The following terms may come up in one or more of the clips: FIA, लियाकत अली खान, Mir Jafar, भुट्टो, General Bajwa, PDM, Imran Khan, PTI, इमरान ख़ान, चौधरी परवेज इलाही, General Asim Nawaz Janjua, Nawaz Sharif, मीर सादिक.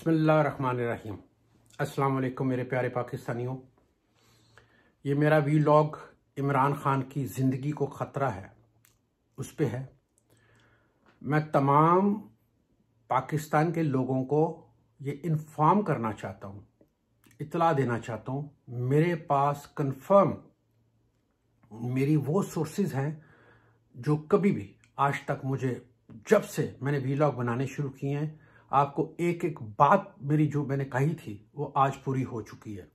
बिस्मिल्लाहिर्रहमानिर्रहीम। अस्सलाम वालेकुम मेरे प्यारे पाकिस्तानियों। ये मेरा वीलॉग इमरान ख़ान की ज़िंदगी को ख़तरा है उस पे है। मैं तमाम पाकिस्तान के लोगों को ये इन्फॉर्म करना चाहता हूँ, इतला देना चाहता हूँ। मेरे पास कंफर्म मेरी वो सोर्सेज हैं जो कभी भी आज तक मुझे, जब से मैंने वीलॉग बनाने शुरू किए हैं, आपको एक एक बात मेरी जो मैंने कही थी वो आज पूरी हो चुकी है।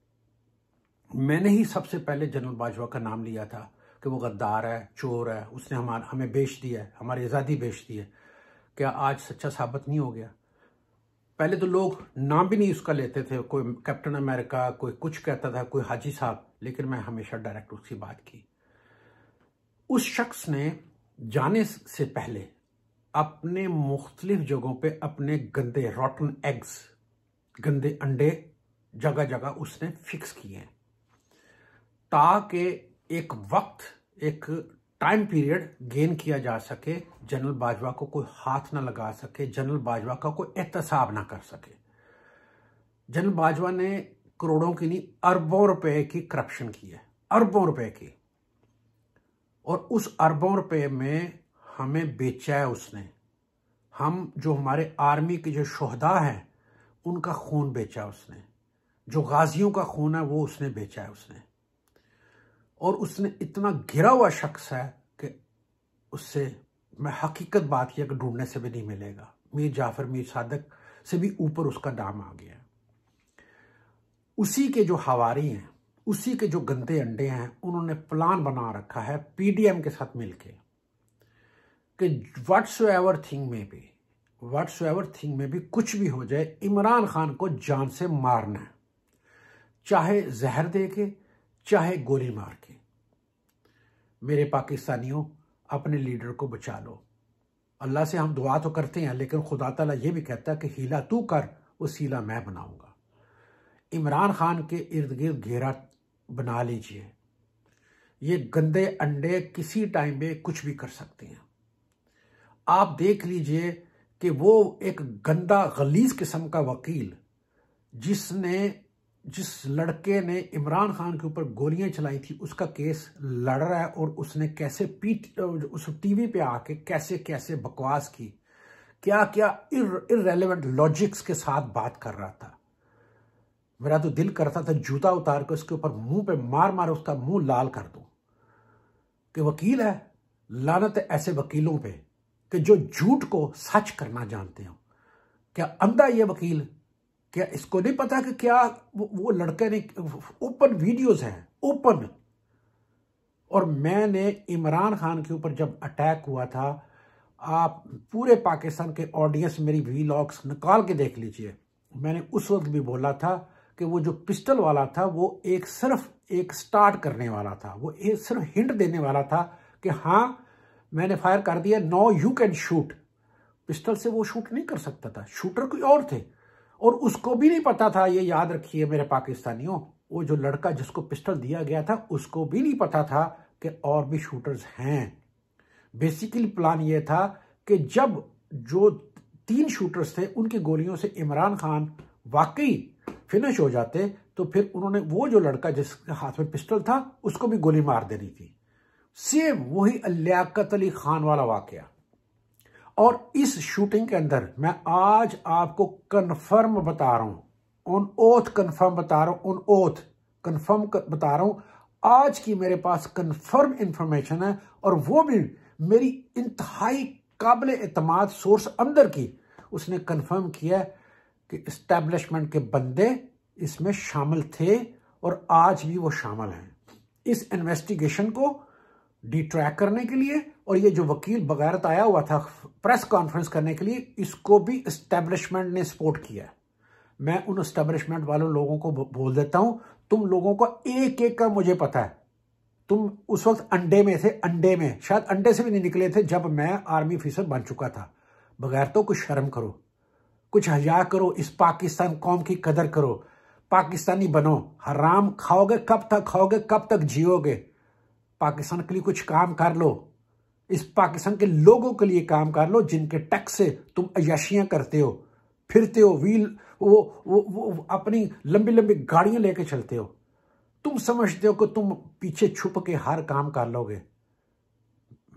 मैंने ही सबसे पहले जनरल बाजवा का नाम लिया था कि वो गद्दार है, चोर है, उसने हमें बेच दिया है, हमारी आज़ादी बेच दी है। क्या आज सच्चा साबित नहीं हो गया? पहले तो लोग नाम भी नहीं उसका लेते थे, कोई कैप्टन अमेरिका, कोई कुछ कहता था, कोई हाजी साहब, लेकिन मैं हमेशा डायरेक्ट उसकी बात की। उस शख्स ने जाने से पहले अपने मुख्तलिफ जगहों पे अपने गंदे रॉटन एग्स, गंदे अंडे जगह जगह उसने फिक्स किए हैं, ताकि एक वक्त, एक टाइम पीरियड गेन किया जा सके, जनरल बाजवा को कोई हाथ ना लगा सके, जनरल बाजवा का कोई एहतसाब ना कर सके। जनरल बाजवा ने करोड़ों की नहीं, अरबों रुपए की करप्शन की है, अरबों रुपए की। और उस अरबों रुपए में हमें बेचा है उसने। हम जो हमारे आर्मी के जो शोहदा हैं उनका खून बेचा उसने, जो गाजियों का खून है वो उसने बेचा है उसने। और उसने इतना घिरा हुआ शख्स है कि उससे मैं हकीकत बात यह कि ढूंढने से भी नहीं मिलेगा। मीर जाफर, मीर सादिक से भी ऊपर उसका नाम आ गया है। उसी के जो हवारी हैं, उसी के जो गंदे अंडे हैं, उन्होंने प्लान बना रखा है पीडीएम के साथ मिलके कि व्हाट्स एवर थिंग में भी कुछ भी हो जाए, इमरान खान को जान से मारना है, चाहे जहर दे के, चाहे गोली मार के। मेरे पाकिस्तानियों, अपने लीडर को बचा लो। अल्लाह से हम दुआ तो करते हैं, लेकिन खुदा ताला ये भी कहता है कि हीला तू कर, उस हीला मैं बनाऊंगा। इमरान खान के इर्द गिर्द घेरा बना लीजिए। ये गंदे अंडे किसी टाइम में कुछ भी कर सकते हैं। आप देख लीजिए कि वो एक गंदा गलीज किस्म का वकील, जिस लड़के ने इमरान खान के ऊपर गोलियां चलाई थी, उसका केस लड़ रहा है। और उसने कैसे उस टीवी पे आके कैसे कैसे बकवास की, क्या क्या इररेलेवेंट लॉजिक्स के साथ बात कर रहा था। मेरा तो दिल करता था जूता उतार के उसके ऊपर मुंह पे मार उसका मुंह लाल कर दूं कि वकील है। लानत है ऐसे वकीलों पे कि जो झूठ को सच करना जानते हो। क्या अंधा ये वकील? क्या इसको नहीं पता कि क्या वो लड़के ने ओपन वीडियोस हैं, ओपन। और मैंने इमरान खान के ऊपर जब अटैक हुआ था, आप पूरे पाकिस्तान के ऑडियंस मेरी वीलॉग्स निकाल के देख लीजिए, मैंने उस वक्त भी बोला था कि वो जो पिस्टल वाला था वो एक सिर्फ एक स्टार्ट करने वाला था, वो एक सिर्फ हिंट देने वाला था कि हाँ मैंने फायर कर दिया, no you can shoot. Pistol से वो शूट नहीं कर सकता था, शूटर कोई और थे। और उसको भी नहीं पता था, ये याद रखिए मेरे पाकिस्तानियों, वो जो लड़का जिसको पिस्टल दिया गया था उसको भी नहीं पता था कि और भी शूटर्स हैं। बेसिकली प्लान ये था कि जब जो 3 शूटर्स थे उनकी गोलियों से इमरान खान वाकई फिनिश हो जाते, तो फिर उन्होंने वो जो लड़का जिसके हाथ में पिस्टल था उसको भी गोली मार देनी थी। सेम वही लियाकत अली खान वाला वाकया। और इस शूटिंग के अंदर मैं आज आपको कन्फर्म बता रहा हूं, ऑन ओथ कन्फर्म बता रहा हूं, ऑन ओथ कन्फर्म बता रहा हूं। आज की मेरे पास कन्फर्म इंफॉर्मेशन है, और वो भी मेरी इंतहाई काबिल एतमाद सोर्स अंदर की। उसने कन्फर्म किया कि इस्टेब्लिशमेंट के बंदे इसमें शामिल थे और आज भी वो शामिल हैं। इस इन्वेस्टिगेशन को डिट्रैक करने के लिए, और ये जो वकील बगैरत आया हुआ था प्रेस कॉन्फ्रेंस करने के लिए, इसको भी एस्टेब्लिशमेंट ने सपोर्ट किया। मैं उन एस्टेब्लिशमेंट वालों लोगों को बोल देता हूं, तुम लोगों को एक एक का मुझे पता है। तुम उस वक्त अंडे में थे, अंडे में, शायद अंडे से भी नहीं निकले थे जब मैं आर्मी ऑफिसर बन चुका था। बगैर तो कुछ शर्म करो, कुछ हया करो, इस पाकिस्तान कौम की कदर करो, पाकिस्तानी बनो। हराम खाओगे कब तक, खाओगे कब तक जियोगे? पाकिस्तान के लिए कुछ काम कर लो, इस पाकिस्तान के लोगों के लिए काम कर लो, जिनके टैक्स से तुम अय्याशियां करते हो, फिरते हो, वो अपनी लंबी लंबी गाड़ियां लेके चलते हो। तुम समझते हो कि तुम पीछे छुप के हर काम कर लोगे।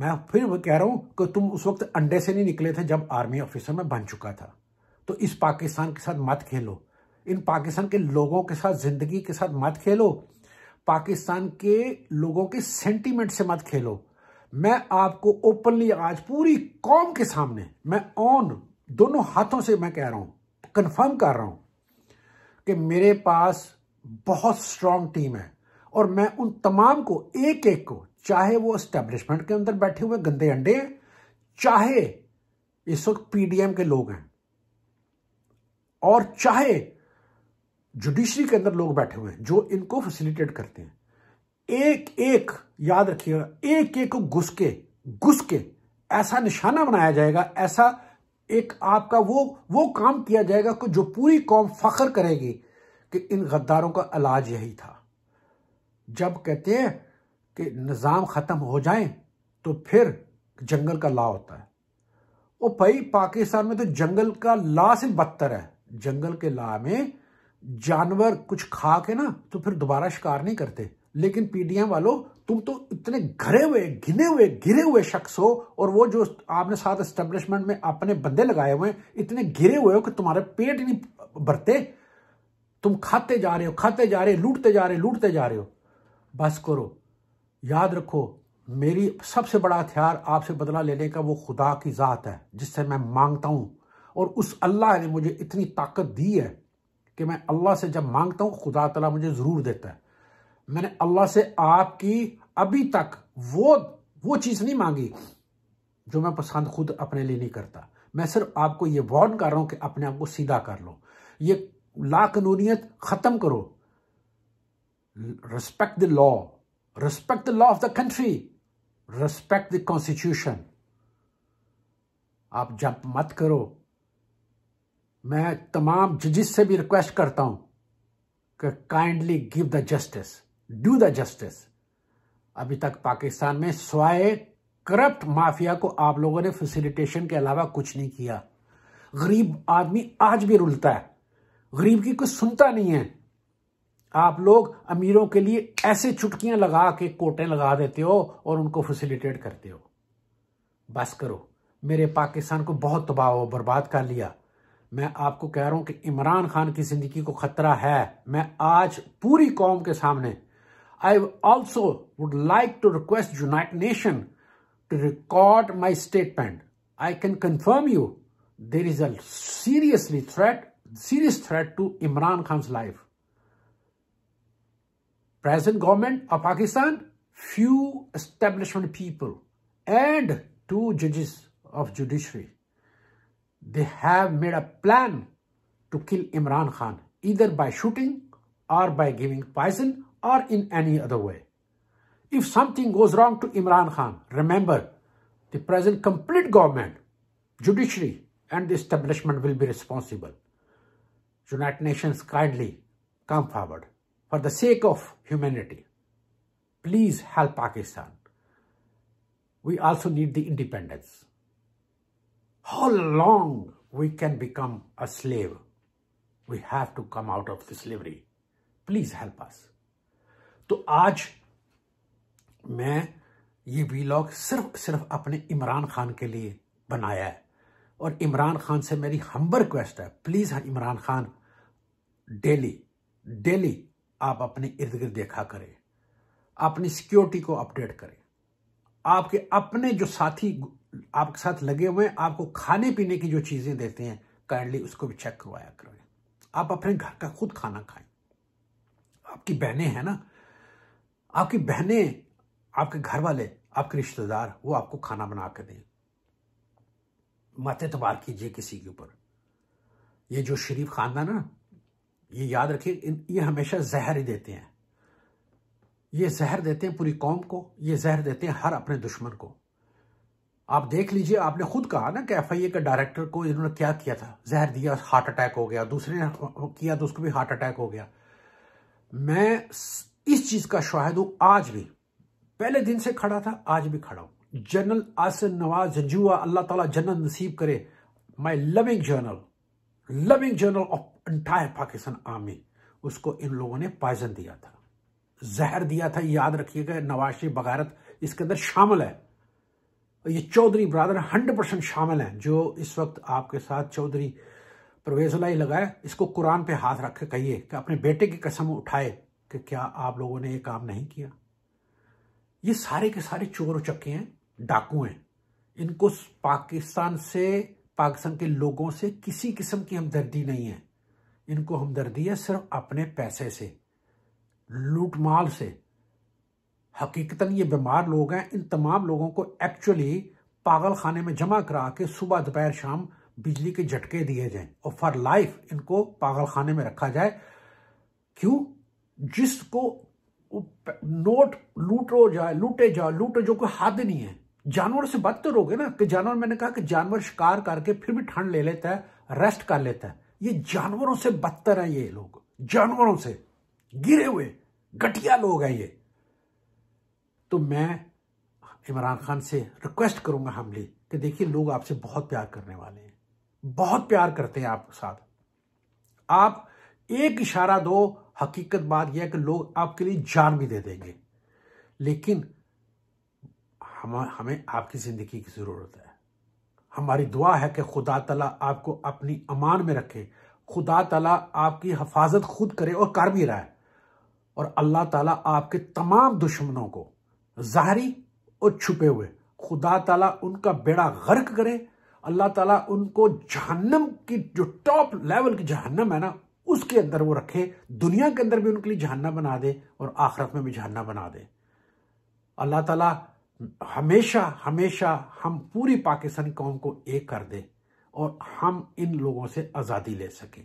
मैं फिर कह रहा हूं कि तुम उस वक्त अंडे से नहीं निकले थे जब आर्मी ऑफिसर में बन चुका था। तो इस पाकिस्तान के साथ मत खेलो, इन पाकिस्तान के लोगों के साथ, जिंदगी के साथ मत खेलो, पाकिस्तान के लोगों के सेंटीमेंट से मत खेलो। मैं आपको ओपनली आज पूरी कौम के सामने, मैं ऑन दोनों हाथों से मैं कह रहा हूं, कंफर्म कर रहा हूं कि मेरे पास बहुत स्ट्रांग टीम है और मैं उन तमाम को, एक एक को, चाहे वो एस्टेब्लिशमेंट के अंदर बैठे हुए गंदे अंडे हैं, चाहे इस वक्त पीडीएम के लोग हैं और चाहे जुडिशरी के अंदर लोग बैठे हुए हैं जो इनको फैसिलिटेट करते हैं, एक एक, याद रखिएगा, एक एक को घुस के ऐसा निशाना बनाया जाएगा, ऐसा एक आपका वो काम किया जाएगा कि जो पूरी कौम फख्र करेगी कि इन गद्दारों का इलाज यही था। जब कहते हैं कि निज़ाम ख़त्म हो जाए तो फिर जंगल का ला होता है। ओ भाई, पाकिस्तान में तो जंगल का ला से बदतर है। जंगल के ला में जानवर कुछ खा के ना तो फिर दोबारा शिकार नहीं करते, लेकिन पीडीएम वालों तुम तो इतने घरे हुए, घिने हुए, घिरे हुए शख्स हो, और वो जो आपने साथ एस्टेब्लिशमेंट में अपने बंदे लगाए हुए हैं, इतने घिरे हुए हो कि तुम्हारे पेट नहीं भरते, तुम खाते जा रहे हो, लूटते जा रहे हो। बस करो, याद रखो, मेरी सबसे बड़ा हथियार आपसे बदला लेने का वो खुदा की ज़ात है जिससे मैं मांगता हूँ, और उस अल्लाह ने मुझे इतनी ताकत दी है कि मैं अल्लाह से जब मांगता हूँ खुदा तआला मुझे ज़रूर देता है। मैंने अल्लाह से आपकी अभी तक वो चीज़ नहीं मांगी जो मैं पसंद खुद अपने लिए नहीं करता। मैं सिर्फ आपको ये वार्न कर रहा हूँ कि अपने आप को सीधा कर लो, ये लाकानूनियत ख़त्म करो। Respect the law, respect the law of the country, respect the constitution. आप जंप मत करो। मैं तमाम जजेस से भी रिक्वेस्ट करता हूँ कि kindly give the justice, do the justice. अभी तक पाकिस्तान में स्वाय करप्ट माफिया को आप लोगों ने फैसिलिटेशन के अलावा कुछ नहीं किया। गरीब आदमी आज भी रुलता है, गरीब की कुछ सुनता नहीं है। आप लोग अमीरों के लिए ऐसे चुटकियां लगा के कोटे लगा देते हो और उनको फैसिलिटेट करते हो। बस करो, मेरे पाकिस्तान को बहुत तबाह व बर्बाद कर लिया। मैं आपको कह रहा हूं कि इमरान खान की जिंदगी को खतरा है। मैं आज पूरी कौम के सामने, I also would like to request United nation to record my statement. I can confirm you there is a serious threat to Imran Khan's life. Present government of Pakistan, few establishment people, and two judges of judiciary, they have made a plan to kill Imran Khan, either by shooting or by giving poison or in any other way. If something goes wrong to Imran Khan, remember, the present complete government, judiciary, and the establishment will be responsible. United Nations, kindly come forward. For the sake of humanity, please help Pakistan. We also need the independence. How long we can become a slave? We have to come out of the slavery. Please help us. तो आज मैं ये vlog सिर्फ अपने इमरान खान के लिए बनाया है, और इमरान खान से मेरी हम्बल रिक्वेस्ट है, प्लीज़ इमरान खान, डेली आप अपने इर्द गिर्द देखा करें, अपनी सिक्योरिटी को अपडेट करें। आपके अपने जो साथी आपके साथ लगे हुए हैं, आपको खाने पीने की जो चीज़ें देते हैं, काइंडली उसको भी चेक करवाया करें। आप अपने घर का खुद खाना खाएं। आपकी बहनें हैं ना, आपकी बहनें, आपके घर वाले, आपके रिश्तेदार, वो आपको खाना बना के दें। मत एतबार कीजिए किसी के ऊपर। ये जो शरीफ खानदान है ना, ये याद रखिए, ये हमेशा जहर ही देते हैं। ये जहर देते हैं पूरी कौम को, ये जहर देते हैं हर अपने दुश्मन को। आप देख लीजिए, आपने खुद कहा ना कि FIA के डायरेक्टर को इन्होंने क्या किया था, जहर दिया, हार्ट अटैक हो गया, दूसरे ने किया तो उसको भी हार्ट अटैक हो गया। मैं इस चीज़ का शाहिद हूँ, आज भी, पहले दिन से खड़ा था, आज भी खड़ा हूँ। जनरल आसिम नवाज जंजुआ, अल्लाह ताला जन्नत नसीब करे, my loving general, loving general of entire Pakistan army, उसको इन लोगों ने पॉइजन दिया था, जहर दिया था। याद रखिएगा नवाज शरीफ बगारत इसके अंदर शामिल है, ये चौधरी ब्रादर 100% शामिल हैं। जो इस वक्त आपके साथ चौधरी परवेज इलाही लगाए, इसको कुरान पे हाथ रख के कहिए कि अपने बेटे की कसम उठाए कि क्या आप लोगों ने ये काम नहीं किया। ये सारे के सारे चोर उचक्के हैं, डाकू हैं। इनको पाकिस्तान से, पाकिस्तान के लोगों से किसी किस्म की हमदर्दी नहीं है। इनको हमदर्दी है सिर्फ अपने पैसे से, लूटमाल से। हकीकतन ये बीमार लोग हैं। इन तमाम लोगों को एक्चुअली पागल खाने में जमा करा के सुबह दोपहर शाम बिजली के झटके दिए जाएं और फॉर लाइफ इनको पागल खाने में रखा जाए। क्यों? जिसको नोट लूटे जाओ, जो कोई हद नहीं है। जानवर से बदतर हो गए ना, कि जानवर, मैंने कहा कि जानवर शिकार करके फिर भी ठंड ले लेता है, रेस्ट कर लेता है। ये जानवरों से बदतर है, ये लोग जानवरों से गिरे हुए घटिया लोग हैं ये। तो मैं इमरान खान से रिक्वेस्ट करूंगा हमली कि देखिए लोग आपसे बहुत प्यार करने वाले हैं, बहुत प्यार करते हैं आपके साथ। आप एक इशारा दो, हकीकत बात यह है कि लोग आपके लिए जान भी दे देंगे। लेकिन हमें आपकी जिंदगी की जरूरत है। हमारी दुआ है कि खुदा ताला आपको अपनी अमान में रखे, खुदा ताला आपकी हिफाजत खुद करे और कर भी रहा है, और अल्लाह ताला आपके तमाम दुश्मनों को जाहरी और छुपे हुए खुदा ताला उनका बेड़ा गर्क करे। अल्लाह ताला उनको जहन्नम की जो टॉप लेवल की जहन्नम है ना, उसके अंदर वो रखे। दुनिया के अंदर भी उनके लिए जहन्नम बना दे और आखिरत में भी जहन्नम बना दे। अल्लाह ताला हमेशा हमेशा हम पूरी पाकिस्तानी कौम को एक कर दे और हम इन लोगों से आज़ादी ले सकें।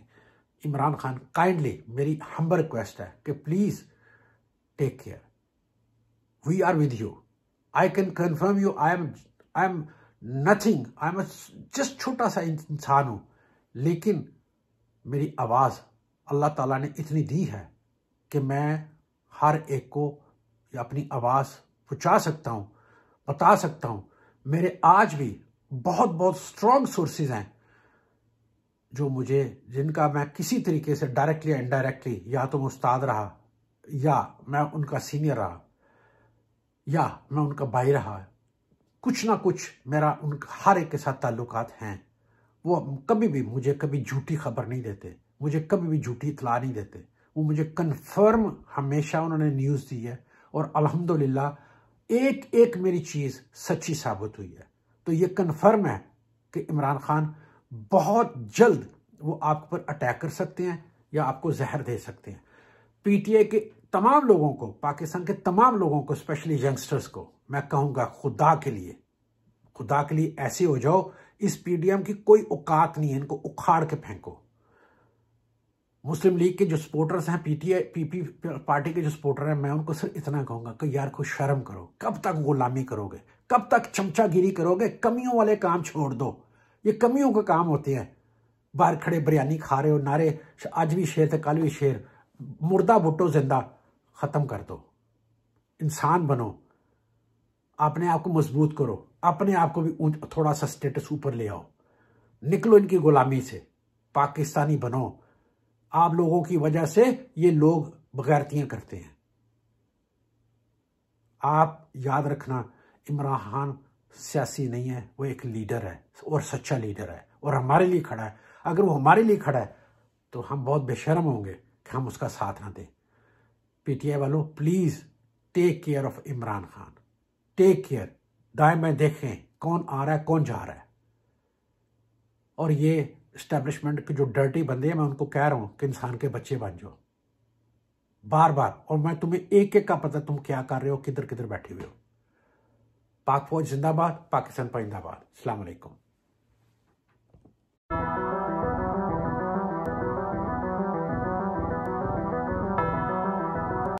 इमरान खान, काइंडली मेरी हम्बल रिक्वेस्ट है कि please take care, we are with you. I can confirm you, I am nothing, I am just छोटा सा इंसान हूँ, लेकिन मेरी आवाज़ अल्लाह ताला ने इतनी दी है कि मैं हर एक को अपनी आवाज़ पहुँचा सकता हूँ, बता सकता हूँ। मेरे आज भी बहुत बहुत स्ट्रॉन्ग सोर्सेज हैं जो मुझे, जिनका मैं किसी तरीके से डायरेक्टली या इनडायरेक्टली, या तो मैं उस्ताद रहा, या मैं उनका सीनियर रहा, या मैं उनका भाई रहा, कुछ ना कुछ मेरा उन हर एक के साथ ताल्लुकात हैं। वो कभी भी मुझे कभी झूठी खबर नहीं देते, मुझे कभी भी झूठी इतला नहीं देते। वो मुझे कंफर्म हमेशा उन्होंने न्यूज़ दी है और अल्हम्दुलिल्लाह एक एक मेरी चीज़ सच्ची साबित हुई है। तो ये कंफर्म है कि इमरान खान बहुत जल्द वो आप पर अटैक कर सकते हैं या आपको जहर दे सकते हैं। पीटीआई के तमाम लोगों को, पाकिस्तान के तमाम लोगों को, स्पेशली यंगस्टर्स को मैं कहूँगा खुदा के लिए, खुदा के लिए ऐसे हो जाओ। इस पीडीएम की कोई औकात नहीं है, इनको उखाड़ के फेंको। मुस्लिम लीग के जो सपोर्टर्स हैं, पीटीआई पीपी पार्टी के जो सपोर्टर हैं, मैं उनको सिर्फ इतना कहूँगा कि यार कोई शर्म करो। कब तक गुलामी करोगे, कब तक चमचागिरी करोगे? कमियों वाले काम छोड़ दो, ये कमियों का काम होते हैं। बाहर खड़े बिरयानी खा रहे हो, नारे आज भी शेर थे कल भी शेर, मुर्दा भुट्टो जिंदा, ख़त्म कर दो। इंसान बनो, अपने आप को मजबूत करो, अपने आप को भी थोड़ा सा स्टेटस ऊपर ले आओ, निकलो इनकी गुलामी से, पाकिस्तानी बनो। आप लोगों की वजह से ये लोग बगैरतियां करते हैं। आप याद रखना, इमरान खान सियासी नहीं है, वो एक लीडर है और सच्चा लीडर है और हमारे लिए खड़ा है। अगर वो हमारे लिए खड़ा है तो हम बहुत बेशर्म होंगे कि हम उसका साथ ना दें। पीटीआई वालों, please take care of Imran Khan, take care. दाएं में देखें कौन आ रहा है कौन जा रहा है। और ये इस्टेब्लिशमेंट के जो डर्टी बंदे हैं, मैं उनको कह रहा हूँ कि इंसान के बच्चे बन जाओ बार बार। और मैं तुम्हें एक एक का पता, तुम क्या कर रहे हो, किधर किधर बैठे हुए हो। पाक फौज जिंदाबाद, पाकिस्तान पर जिंदाबाद। अस्सलाम वालेकुम।